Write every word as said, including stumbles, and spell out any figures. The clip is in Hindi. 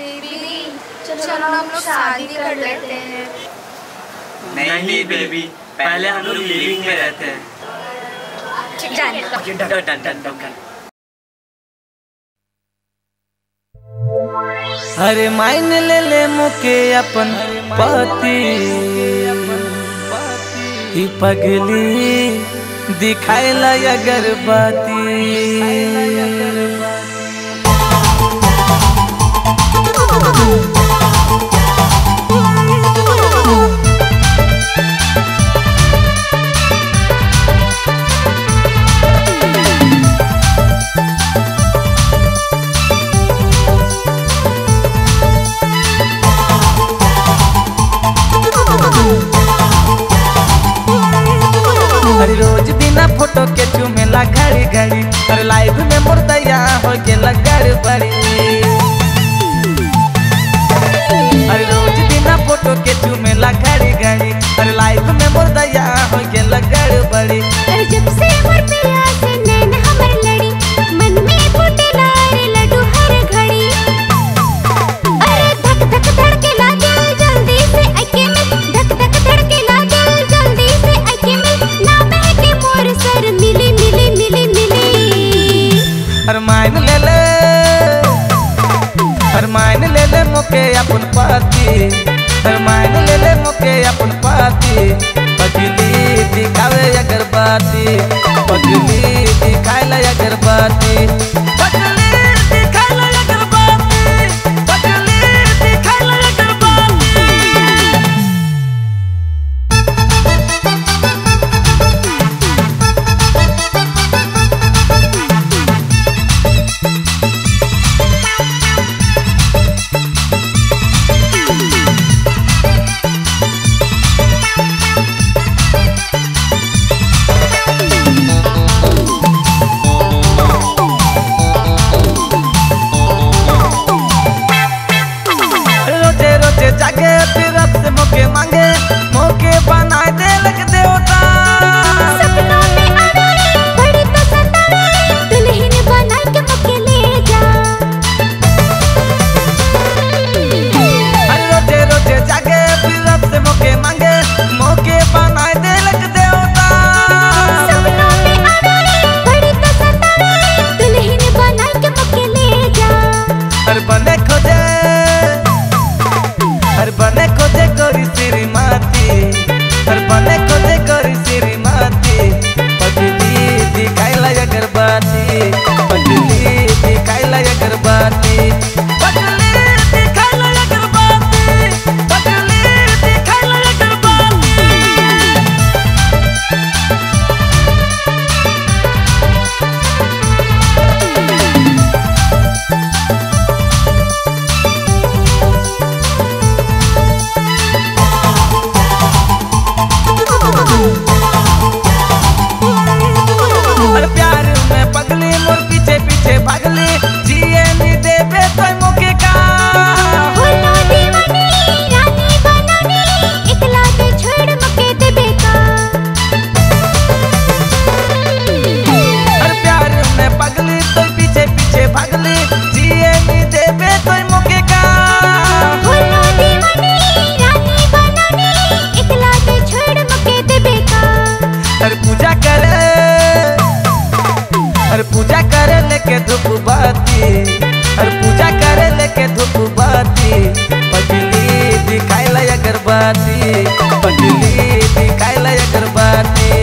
बेबी चलो हम लोग शादी कर लेते हैं। नहीं नहीं बेबी, पहले हम लोग लिविंग में रहते हैं। अरे मायने ले ले मुके अपन पति, ई पगली दिखाइला अगरबत्ती। अरे रोज बिना फोटो के चुमेला घड़ी घड़ी, अरे लाइफ में मोर दया हो गेला गड़बड़ी। अरे रोज बिना फोटो के चुमेला घड़ी घड़ी, अरे लाइफ में मोर दया हो गेला गड़बड़ी। अरे जब से हमर पिया से नैन हमर लड़ी, मन में फुटेला रे लड्डू हर घड़ी। अरे धक धक धड़के लागे जल्दी से आंखें में, धक धक धड़के लागे जल्दी से आंखें में। अरमान ले ले, अरमान ले ले मोके अपन पति, अरमान ले ले मोके अपन पति। पगली दिखावे अगरबत्ती, पगली दिखाइला अगरबत्ती। पगली दिखाइला अगरबत्ती।